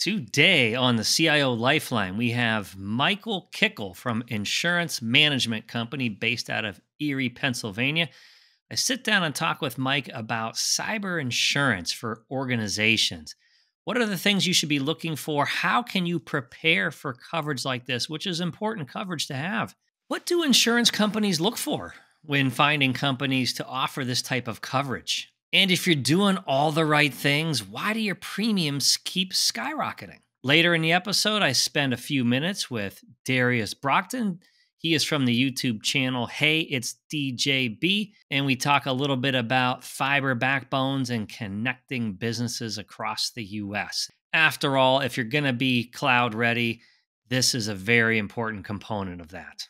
Today on the CIO Lifeline, we have Michael Kickel from Insurance Management Company based out of Erie, Pennsylvania. I sit down and talk with Mike about cyber insurance for organizations. What are the things you should be looking for? How can you prepare for coverage like this, which is important coverage to have? What do insurance companies look for when finding companies to offer this type of coverage? And if you're doing all the right things, why do your premiums keep skyrocketing? Later in the episode, I spend a few minutes with Darius Broughton. He is from the YouTube channel, Hey, It's DJB. And we talk a little bit about fiber backbones and connecting businesses across the U.S. After all, if you're going to be cloud ready, this is a very important component of that.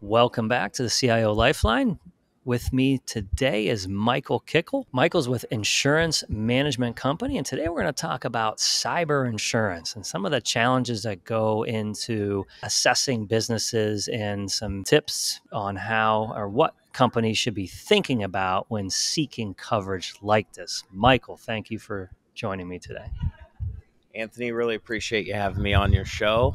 Welcome back to the CIO Lifeline. With me today is Michael Kickel. Michael's with Insurance Management Company, and today we're going to talk about cyber insurance and some of the challenges that go into assessing businesses and some tips on how or what companies should be thinking about when seeking coverage like this. Michael, thank you for joining me today. Anthony, really appreciate you having me on your show.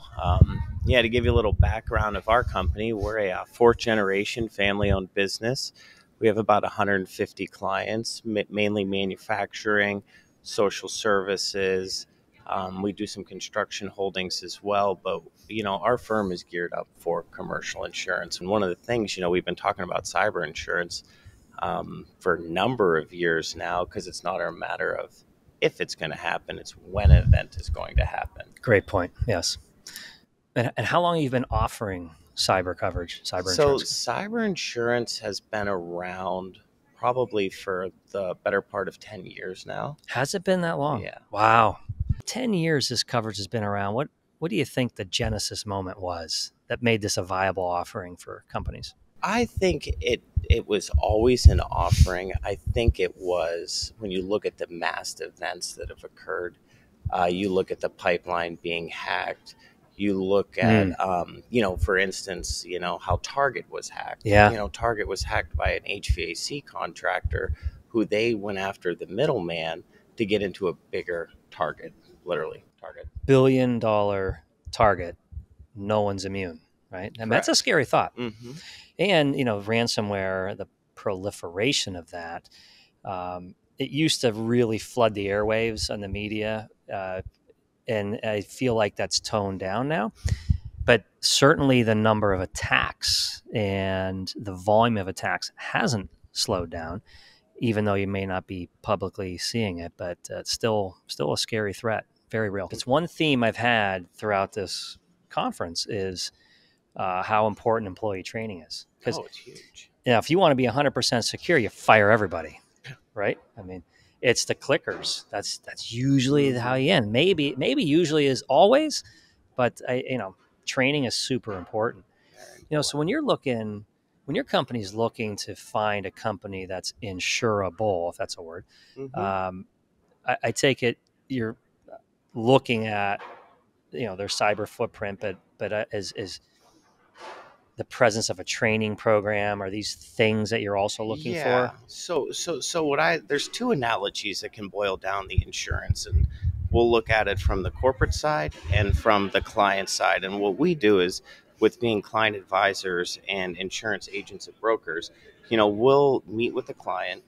To give you a little background of our company, we're a fourth-generation family-owned business. We have about 150 clients, mainly manufacturing, social services. We do some construction holdings as well, but, our firm is geared up for commercial insurance. And one of the things, we've been talking about cyber insurance for a number of years now, because it's not a matter of if it's going to happen, it's when an event is going to happen. Great point. Yes. And how long have you been offering cyber coverage, cyber insurance? So cyber insurance has been around probably for the better part of 10 years now. Has it been that long? Yeah. Wow. 10 years this coverage has been around. What do you think the genesis moment was that made this a viable offering for companies? I think it was always an offering. I think it was, when you look at the mass events that have occurred, you look at the pipeline being hacked, you look at, for instance, how Target was hacked. Yeah. Target was hacked by an HVAC contractor who they went after the middleman to get into a bigger Target, literally Target. $1 billion Target. No one's immune, right? And that's a scary thought. Mm-hmm. And, ransomware, the proliferation of that, it used to really flood the airwaves and the media, and I feel like that's toned down now. But certainly the number of attacks and the volume of attacks hasn't slowed down, even though you may not be publicly seeing it, but it's still a scary threat, very real. It's one theme I've had throughout this conference is how important employee training is. Oh, it's huge. If you want to be 100% secure, you fire everybody, right? I mean, it's the clickers. That's usually how you end. Maybe usually is always, but training is super important. So when your company's looking to find a company that's insurable, if that's a word, I take it you're looking at their cyber footprint, but is the presence of a training program, or these things that you're also looking for? So there's two analogies that can boil down the insurance, and we'll look at it from the corporate side and from the client side. And what we do is, with being client advisors and insurance agents and brokers, we'll meet with the client,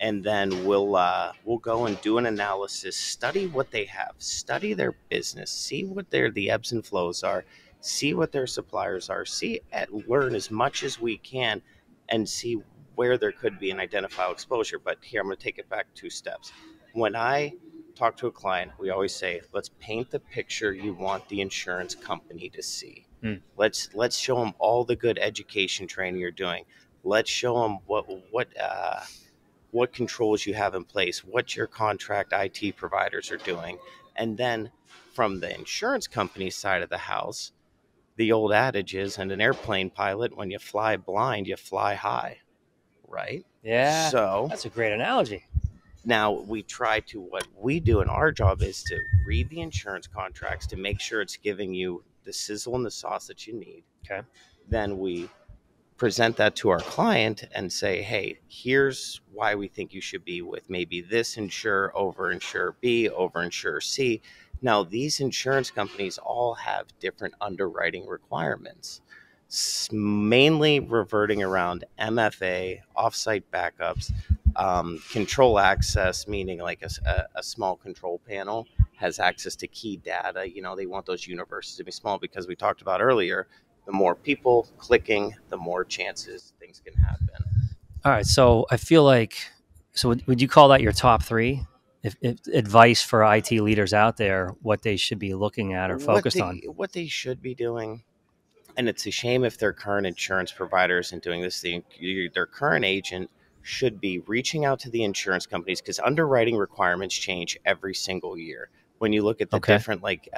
and then we'll go and do an analysis, study what they have, study their business, see what the ebbs and flows are, see what their suppliers are, learn as much as we can, and see where there could be an identifiable exposure. But here, I'm going to take it back two steps. When I talk to a client, we always say, let's paint the picture you want the insurance company to see. Let's show them all the good education training you're doing. Let's show them what controls you have in place, what your contract IT providers are doing. And then from the insurance company side of the house, the old adage is, and an airplane pilot, when you fly blind, you fly high, right? Yeah, so that's a great analogy. Now, what we do in our job is to read the insurance contracts to make sure it's giving you the sizzle and the sauce that you need. Okay. Then we present that to our client and say, hey, here's why we think you should be with maybe this insurer over insurer B over insurer C. Now, these insurance companies all have different underwriting requirements, mainly reverting around MFA, offsite backups, control access, meaning like a small control panel has access to key data. You know, they want those universes to be small because we talked about earlier, the more people clicking, the more chances things can happen. All right. So I feel like, so would you call that your top three? If advice for IT leaders out there, what they should be looking at or focused on? What they should be doing, and it's a shame if their current insurance provider isn't doing this thing, their current agent should be reaching out to the insurance companies because underwriting requirements change every single year. When you look at the different like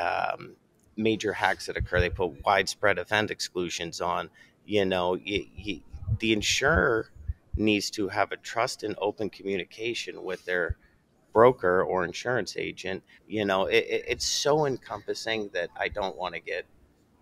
major hacks that occur, they put widespread event exclusions on, you know, the insurer needs to have a trust and open communication with their broker or insurance agent. You know, it's so encompassing that I don't want to get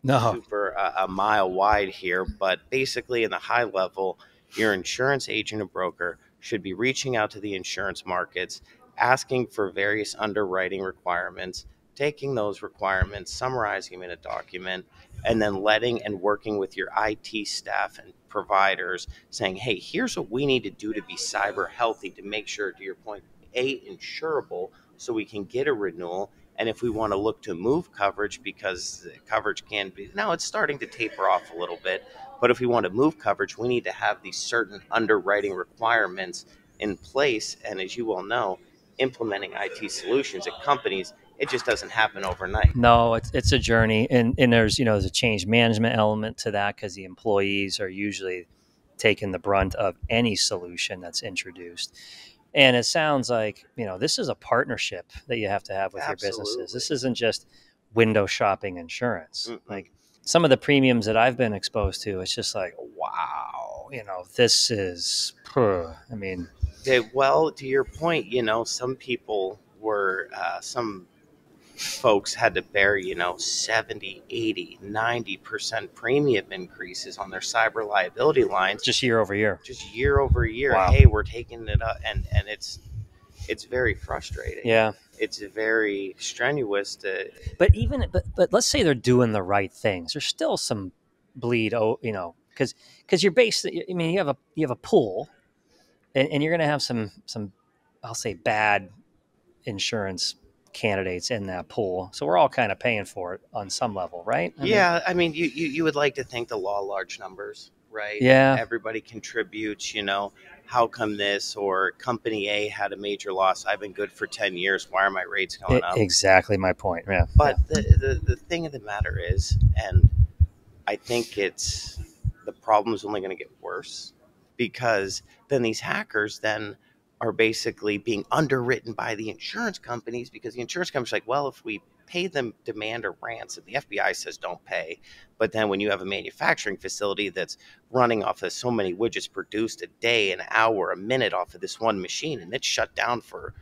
super a mile wide here, but basically in the high level, your insurance agent or broker should be reaching out to the insurance markets, asking for various underwriting requirements, taking those requirements, summarizing them in a document, and then letting and working with your IT staff and providers saying, hey, here's what we need to do to be cyber healthy to make sure, to your point, A, insurable so we can get a renewal. And if we want to look to move coverage because the coverage can be, now it's starting to taper off a little bit, but if we want to move coverage, we need to have these certain underwriting requirements in place. And as you all know, implementing IT solutions at companies, it just doesn't happen overnight. No, it's a journey. And there's, you know, there's a change management element to that because the employees are usually taking the brunt of any solution that's introduced. And it sounds like, you know, this is a partnership that you have to have with your businesses. This isn't just window shopping insurance. Mm-hmm. Like some of the premiums that I've been exposed to, it's just like, wow, you know, this is, I mean. Well, to your point, you know, some people were, some folks had to bear, you know, 70, 80, 90% premium increases on their cyber liability lines. Just year over year. Just year over year. Wow. Hey, we're taking it up. And it's very frustrating. Yeah. It's very strenuous to. But even, but let's say they're doing the right things. There's still some bleed, you know, because you're based, I mean, you have a pool and you're going to have some, I'll say bad insurance candidates in that pool, so we're all kind of paying for it on some level, right? I mean you would like to think the law of large numbers, right? Yeah, everybody contributes. You know, how come this or company A had a major loss? I've been good for 10 years. Why are my rates going up? Exactly my point. Yeah, but yeah. The thing of the matter is, and I think it's the problem's only going to get worse because then these hackers then are basically being underwritten by the insurance companies because the insurance companies are like, well, if we pay them demand or rents, and the FBI says don't pay. But then when you have a manufacturing facility that's running off of so many widgets produced a day, an hour, a minute off of this one machine, and it's shut down for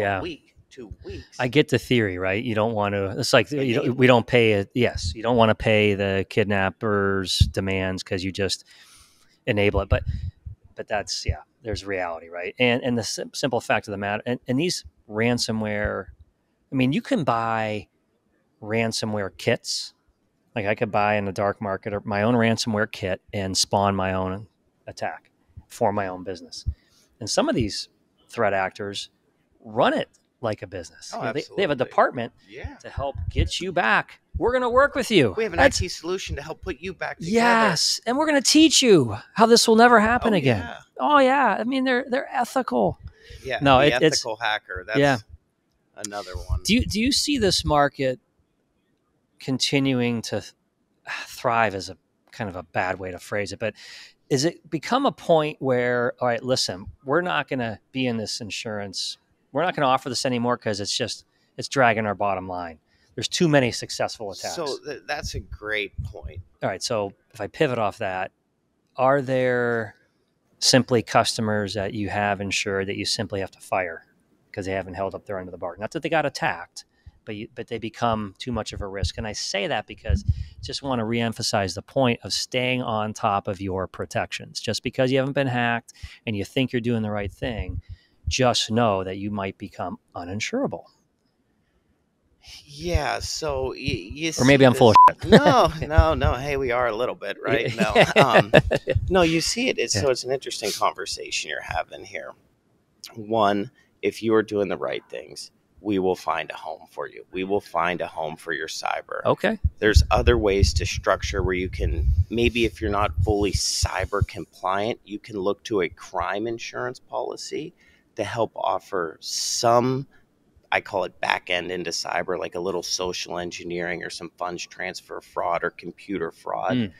a week, 2 weeks. I get the theory, right? You don't want to, it's like, we don't pay it. Yes. You don't want to pay the kidnappers demands because you just enable it. But that's, yeah, there's reality, right? And the simple fact of the matter, and these ransomware, I mean, you can buy ransomware kits. Like I could buy in the dark market or my own ransomware kit and spawn my own attack for my own business. And some of these threat actors run it like a business. Oh, you know, they have a department to help get you back. We're going to work with you. We have an IT solution to help put you back together. Yes, and we're going to teach you how this will never happen again. Yeah. Oh, yeah. I mean, they're ethical. Yeah, no, ethical hacker. That's another one. Do you see this market continuing to thrive as a kind of a bad way to phrase it, but is it become a point where, all right, listen, we're not going to be in this insurance. We're not going to offer this anymore because it's just, it's dragging our bottom line. There's too many successful attacks. So that's a great point. All right. So if I pivot off that, are there simply customers that you have insured that you simply have to fire because they haven't held up their end of the bargain. Not that they got attacked, but they become too much of a risk. And I say that because I just want to reemphasize the point of staying on top of your protections. Just because you haven't been hacked and you think you're doing the right thing, just know that you might become uninsurable. Yeah, so you see, or maybe I'm full of shit. No. Hey, we are a little bit, right? Yeah. No, no, you see it. It's, yeah. So it's an interesting conversation you're having here. One, if you are doing the right things, we will find a home for you. We will find a home for your cyber. Okay. There's other ways to structure where you can, maybe if you're not fully cyber compliant, you can look to a crime insurance policy to help offer some, I call it back end into cyber, like a little social engineering or some funds transfer fraud or computer fraud. Mm.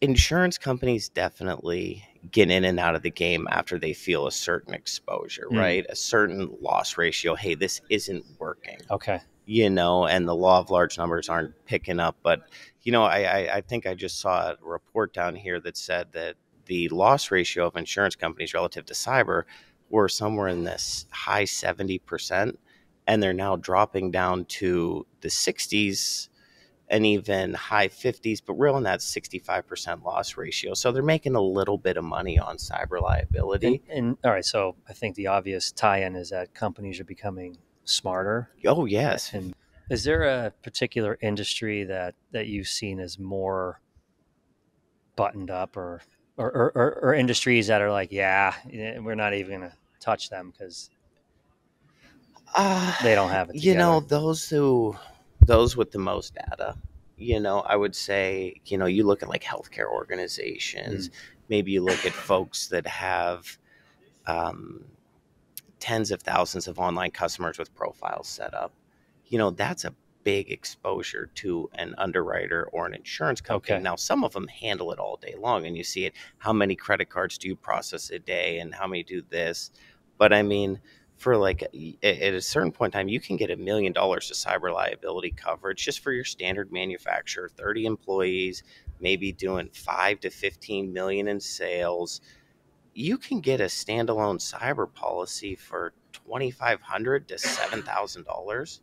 Insurance companies definitely get in and out of the game after they feel a certain exposure, right? A certain loss ratio. Hey, this isn't working. Okay. You know, and the law of large numbers aren't picking up. But, you know, I think I just saw a report down here that said that the loss ratio of insurance companies relative to cyber were somewhere in this high 70%. And they're now dropping down to the 60s. And even high 50s, but we're on that 65% loss ratio. So they're making a little bit of money on cyber liability. And all right, so I think the obvious tie-in is that companies are becoming smarter. Oh, yes. And is there a particular industry that you've seen as more buttoned up or industries that are like, yeah, we're not even going to touch them because they don't have it together? You know, those with the most data, you know, I would say, you know, you look at like healthcare organizations, maybe you look at folks that have tens of thousands of online customers with profiles set up. You know, that's a big exposure to an underwriter or an insurance company. Okay. Now, some of them handle it all day long and you see it. How many credit cards do you process a day and how many do this? But I mean, for like at a certain point in time, you can get $1 million of cyber liability coverage just for your standard manufacturer, 30 employees, maybe doing 5 to 15 million in sales. You can get a standalone cyber policy for $2,500 to $7,000.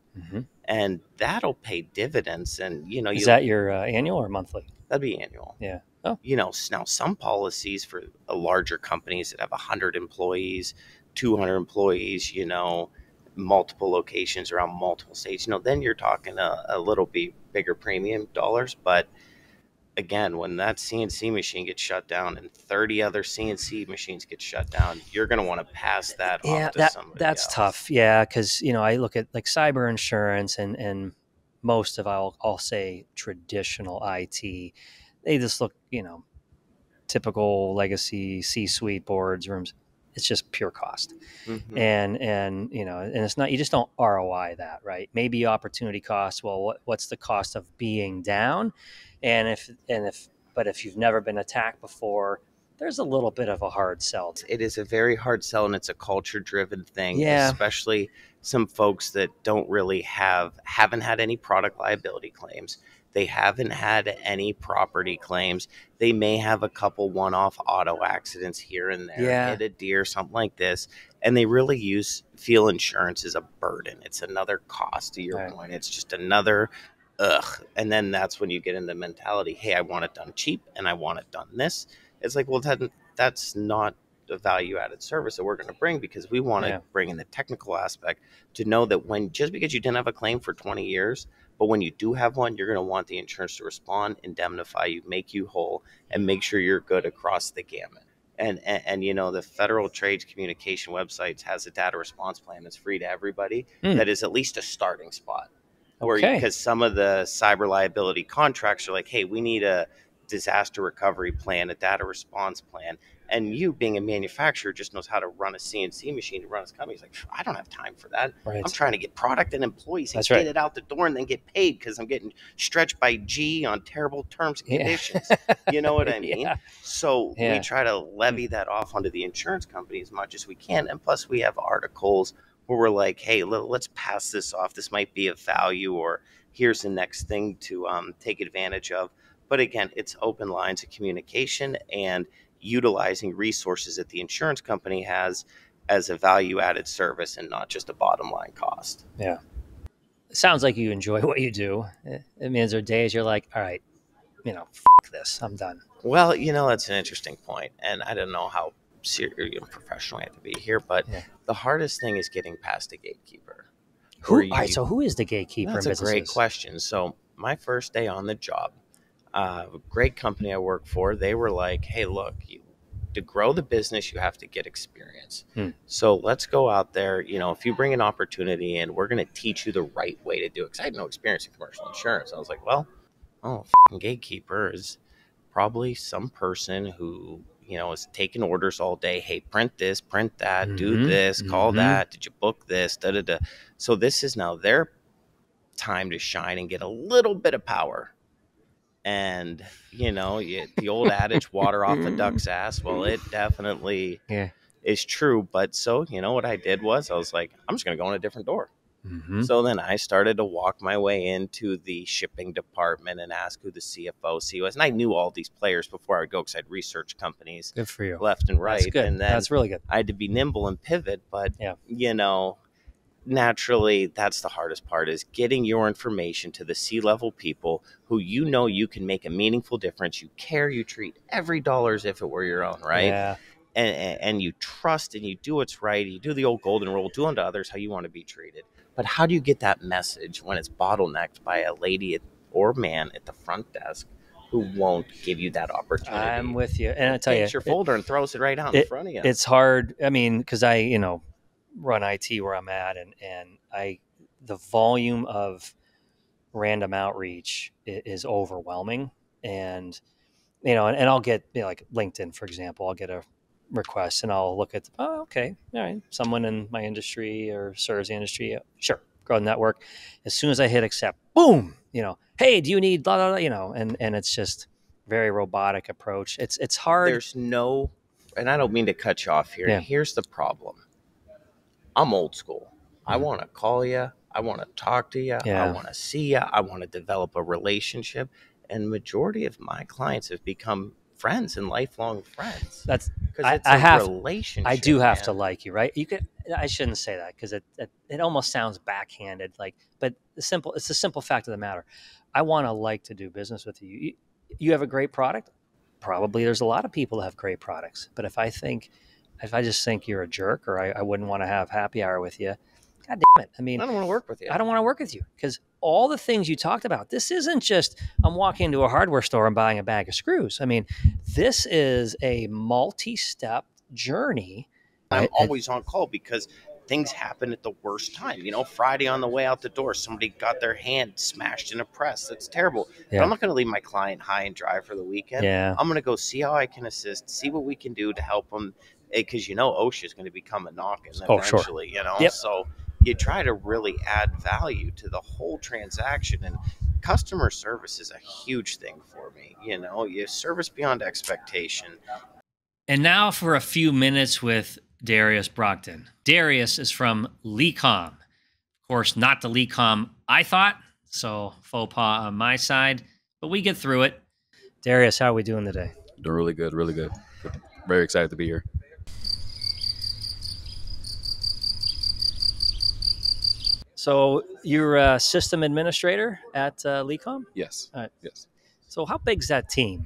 And that'll pay dividends. And, you know, is that your annual or monthly? That'd be annual. Yeah. Oh. You know, now some policies for larger companies that have 100 employees, 200 employees, you know, multiple locations around multiple states, you know, then you're talking a little bit bigger premium dollars. But again, when that CNC machine gets shut down and 30 other CNC machines get shut down, you're going to want to pass that off to somebody else. Tough. Yeah. Cause you know, I look at like cyber insurance and most of, I'll say traditional IT, they just look, you know, typical legacy C-suite boards rooms. It's just pure cost. And, you know, and it's not, you just don't ROI that, right? Maybe opportunity cost. Well, what's the cost of being down? And if you've never been attacked before, there's a little bit of a hard sell. It is a very hard sell and it's a culture driven thing, especially some folks that don't really haven't had any product liability claims. They haven't had any property claims. They may have a couple one-off auto accidents here and there, hit a deer, something like this. And they really feel insurance is a burden. It's another cost, to your point. It's just another, And then that's when you get into the mentality, hey, I want it done cheap and I want it done this. It's like, well, that's not a value-added service that we're going to bring because we want to bring in the technical aspect to know that when, just because you didn't have a claim for 20 years, but when you do have one, you're going to want the insurance to respond, indemnify you, make you whole, and make sure you're good across the gamut. And you know, the Federal Trades Communication website has a data response plan that's free to everybody. That is at least a starting spot. Okay. Because some of the cyber liability contracts are like, hey, we need a disaster recovery plan, a data response plan. And you being a manufacturer just knows how to run a CNC machine to run his company. He's like, I don't have time for that. Right. I'm trying to get product and employees and get it out the door and then get paid because I'm getting stretched by G on terrible terms and conditions. You know what I mean? So we try to levy that off onto the insurance company as much as we can. And plus we have articles where we're like, hey, let's pass this off. This might be of value, or here's the next thing to take advantage of. But again, it's open lines of communication, and utilizing resources that the insurance company has as a value-added service and not just a bottom-line cost. Yeah. It sounds like you enjoy what you do. It means there are days you're like, all right, f*** this, I'm done. Well, that's an interesting point. And I don't know how serious and professional I have to be here, but the hardest thing is getting past the gatekeeper. So who is the gatekeeper in businesses? That's a great question. So my first day on the job, a great company I work for, they were like, hey, look, to grow the business, you have to get experience. So let's go out there. If you bring an opportunity in, we're going to teach you the right way to do it. Because I had no experience in commercial insurance. I was like, gatekeeper is probably some person who, is taking orders all day. Hey, print this, print that, do this, call that. Did you book this? Da, da, da. So this is now their time to shine and get a little bit of power. And, the old adage, water off a duck's ass. Well, it definitely is true. But so, what I did was I was like, I'm just going to go in a different door. So then I started to walk my way into the shipping department and ask who the CFO, CEO was. And I knew all these players before I would go because I'd research companies left and right. That's good. And then that's really good. I had to be nimble and pivot. But, naturally, that's the hardest part, is getting your information to the C-level people who you can make a meaningful difference. You care, you treat every dollar as if it were your own, right? Yeah. And you trust and you do what's right. You do the old golden rule, do unto others how you want to be treated. But how do you get that message when it's bottlenecked by a lady or man at the front desk who won't give you that opportunity? I'm with you. And I tell you, takes your folder and throws it right out in front of you. It's hard. I mean, because I, run IT where I'm at, and the volume of random outreach is overwhelming. And, and I'll get like LinkedIn, for example, I'll get a request and I'll look at, all right, someone in my industry or serves the industry. Sure. Go on that work. As soon as I hit accept, boom, hey, do you need blah, blah, blah, and it's just very robotic approach. It's hard. There's no, and I don't mean to cut you off here. Yeah. Here's the problem. I'm old school. I want to call you. I want to talk to you. I want to see you. I want to develop a relationship. And majority of my clients have become friends and lifelong friends. That's because it's a relationship. I do have to like you, right? I shouldn't say that because it almost sounds backhanded. But it's the simple fact of the matter. I want to like to do business with you. You have a great product. Probably there's a lot of people that have great products. But if I just think you're a jerk or I wouldn't want to have happy hour with you, God damn it. I don't want to work with you. I don't want to work with you because all the things you talked about, this isn't just I'm walking into a hardware store and buying a bag of screws. This is a multi-step journey. I'm always on call because things happen at the worst time. Friday on the way out the door, somebody got their hand smashed in a press. That's terrible. Yeah. But I'm not going to leave my client high and dry for the weekend. Yeah. I'm going to go see how I can assist, see what we can do to help them. Because OSHA is going to become a knock-in eventually, Yep. So you try to really add value to the whole transaction, and customer service is a huge thing for me. You service beyond expectation. And now for a few minutes with Darius Broughton. Darius is from Lecom, of course, not the Lecom I thought, so faux pas on my side, but we get through it. Darius, how are we doing today? Doing really good, really good. Very excited to be here. So you're a system administrator at Lecom? Yes. All right. Yes. So how big's that team?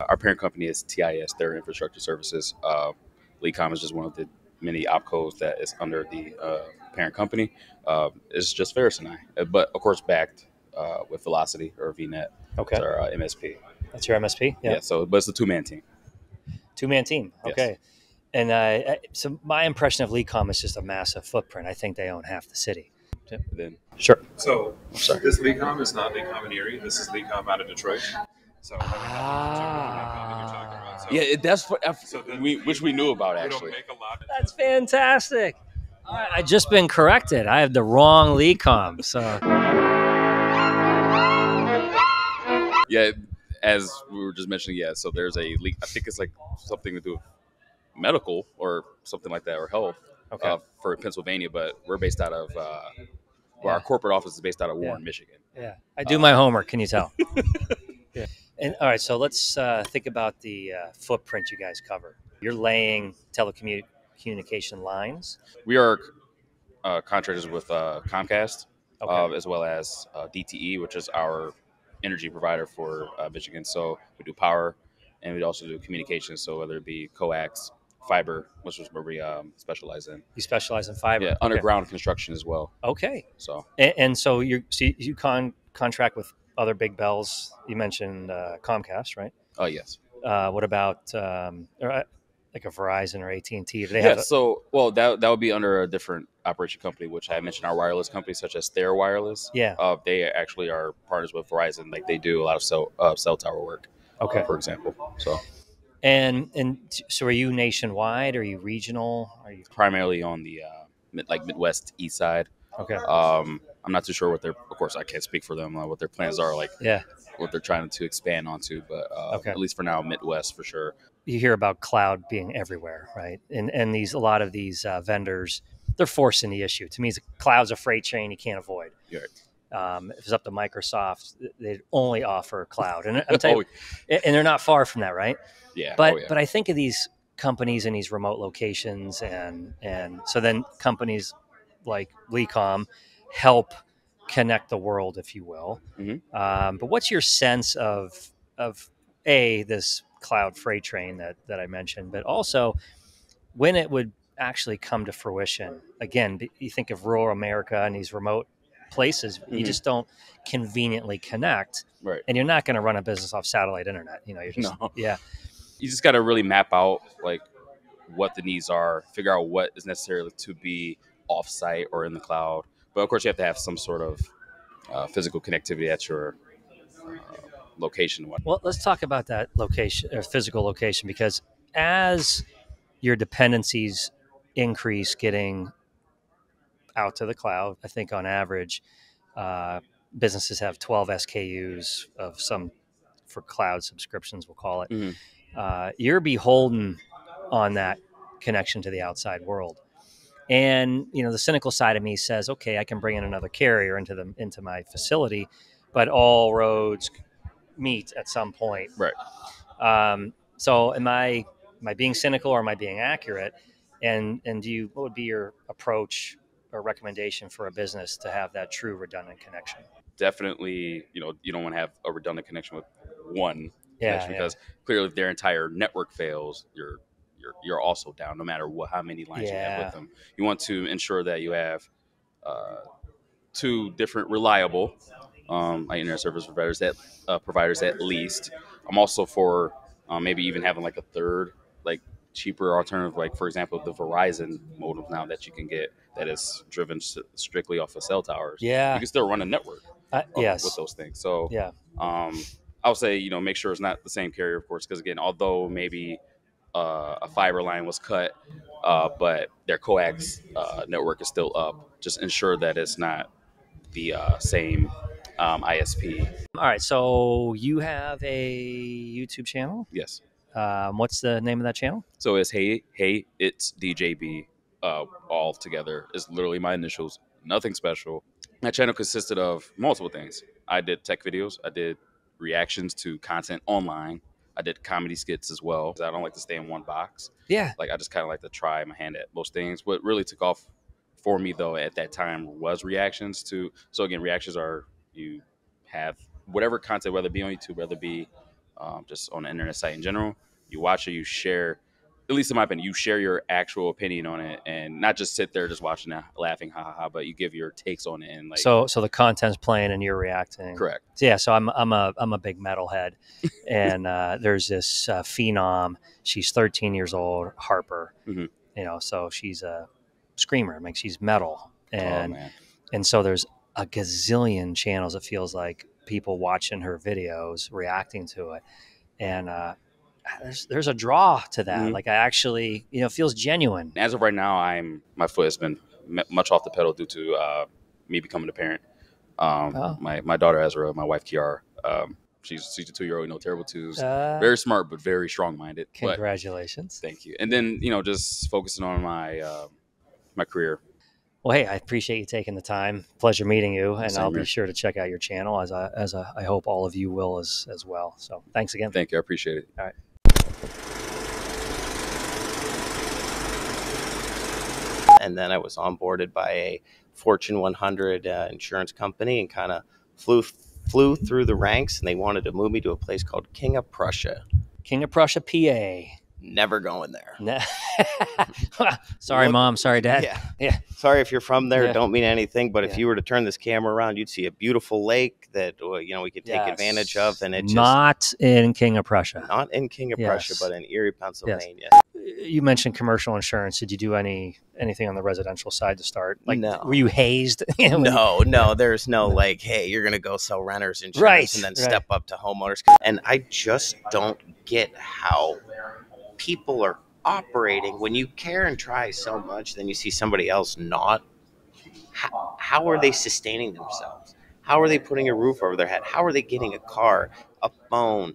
Our parent company is TIS, their infrastructure services. Lecom is just one of the many opcos that is under the parent company. It's just Ferris and I, but of course backed with Velocity or VNet. Okay. That's our MSP. That's your MSP? Yeah. But it's a two-man team. Two-man team. Okay. Yes. And so my impression of Lecom is just a massive footprint. I think they own half the city. Then sure. So this Lecom is not Lecom in Erie. This is Lecom out of Detroit. So that's what we knew about actually. That's fantastic. I just been corrected. I have the wrong Lecom. So as we were just mentioning, so there's a leak. I think it's like something to do with medical or something like that, or health. Okay. For Pennsylvania, but we're based out of, our corporate office is based out of Warren, Michigan. Yeah. I do my homework. Can you tell? And all right, so let's think about the footprint you guys cover. You're laying telecommunication lines. We are contractors with Comcast, okay, as well as DTE, which is our energy provider for Michigan. So we do power, and we also do communications. So whether it be coax, fiber, which is where we specialize in. You specialize in fiber? Yeah, underground, okay, construction as well. Okay. So and so you contract with other big bells. You mentioned Comcast, right? Oh, yes. What about like a Verizon or AT&T? Yeah, so, well, that would be under a different operation company, which I mentioned our wireless companies, such as Thayer Wireless. Yeah. They actually are partners with Verizon. Like, they do a lot of cell tower work, okay, for example. So. And so are you nationwide? Are you regional? Are you primarily on the Midwest, East side? Okay. I'm not too sure what of course, I can't speak for them, what their plans are, like, yeah, what they're trying to expand onto, but okay, at least for now, Midwest for sure. You hear about cloud being everywhere, right? And a lot of these vendors, they're forcing the issue. To me, cloud's a freight train you can't avoid. Yeah. If it's up to Microsoft, they'd only offer cloud, and I'm telling you, and they're not far from that, right? Yeah. But yeah, but I think of these companies in these remote locations, and so then companies like Lecom help connect the world, if you will. Mm-hmm. But what's your sense of this cloud freight train that I mentioned, but also when it would actually come to fruition? Again, you think of rural America and these remote places, mm-hmm, you just don't conveniently connect, right? And you're not going to run a business off satellite internet. You're just, no. Yeah. You just got to really map out like what the needs are, figure out what is necessary to be offsite or in the cloud. But of course, you have to have some sort of physical connectivity at your location. Well, let's talk about that location or physical location, because as your dependencies increase, getting out to the cloud, I think on average, businesses have 12 SKUs of some for cloud subscriptions, we'll call it. Mm-hmm. You're beholden on that connection to the outside world. And, the cynical side of me says, okay, I can bring in another carrier into my facility, but all roads meet at some point. Right. So am I being cynical or am I being accurate? And what would be your approach or recommendation for a business to have that true redundant connection? Definitely, you don't want to have a redundant connection with one connection, because clearly if their entire network fails, you're also down, no matter how many lines you have with them. You want to ensure that you have two different reliable internet service providers at least. I'm also for maybe even having like a third, like cheaper alternative, like for example, the Verizon modem now that you can get that is driven strictly off of cell towers. Yeah, you can still run a network with those things. So yeah, I would say make sure it's not the same carrier, of course, because again, although maybe a fiber line was cut, but their coax network is still up. Just ensure that it's not the same ISP. All right. So you have a YouTube channel? Yes. What's the name of that channel? So it's Hey, It's DJB, all together. It's literally my initials. Nothing special. My channel consisted of multiple things. I did tech videos. I did reactions to content online. I did comedy skits as well. I don't like to stay in one box. Yeah. Like, I just kind of like to try my hand at most things. What really took off for me, though, at that time was reactions to. So, again, reactions are you have whatever content, whether it be on YouTube, whether it be just on the internet site in general, you watch it, you share, at least in my opinion, you share your actual opinion on it and not just sit there just watching it, laughing, ha ha ha, but you give your takes on it. And like, so the content's playing and you're reacting. Correct. Yeah. So I'm a big metalhead, and there's this phenom. She's 13 years old, Harper. Mm-hmm. So she's a screamer. Like, she's metal, and so there's a gazillion channels. It feels like people watching her videos, reacting to it, and there's a draw to that. Mm-hmm. Like, I actually, it feels genuine. As of right now, my foot has been much off the pedal due to me becoming a parent. My daughter, Ezra, my wife, Kiara, she's a 2-year-old, terrible twos, very smart, but very strong-minded. Congratulations. But, thank you. And then, just focusing on my career. Well, hey, I appreciate you taking the time. Pleasure meeting you. And I'll be sure to check out your channel, as I hope all of you will as well. So thanks again. Thank you. I appreciate it. All right. And then I was onboarded by a Fortune 100 insurance company and kind of flew through the ranks, and they wanted to move me to a place called King of Prussia. King of Prussia, PA. Never going there. Sorry, Mom. Sorry, Dad. Yeah. Sorry if you're from there. Yeah. Don't mean anything. But if you were to turn this camera around, you'd see a beautiful lake that we could take advantage of. And it's not in King of Prussia. Not in King of Prussia, but in Erie, Pennsylvania. Yes. You mentioned commercial insurance. Did you do anything on the residential side to start? Like, no. Were you hazed? No. There's no like, hey, you're gonna go sell renters insurance and then step up to homeowners. And I just don't get how people are operating when you care and try so much, then you see somebody else not. How are they sustaining themselves? How are they putting a roof over their head? How are they getting a car, a phone,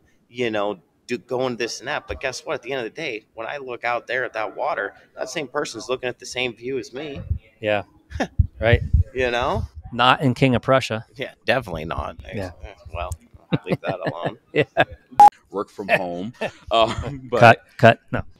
going this and that? But guess what? At the end of the day, when I look out there at that water, that same person's looking at the same view as me. Yeah. Right. Not in King of Prussia. Yeah, definitely not. Yeah. Well, I'll leave that alone. Work from home. But, cut. No.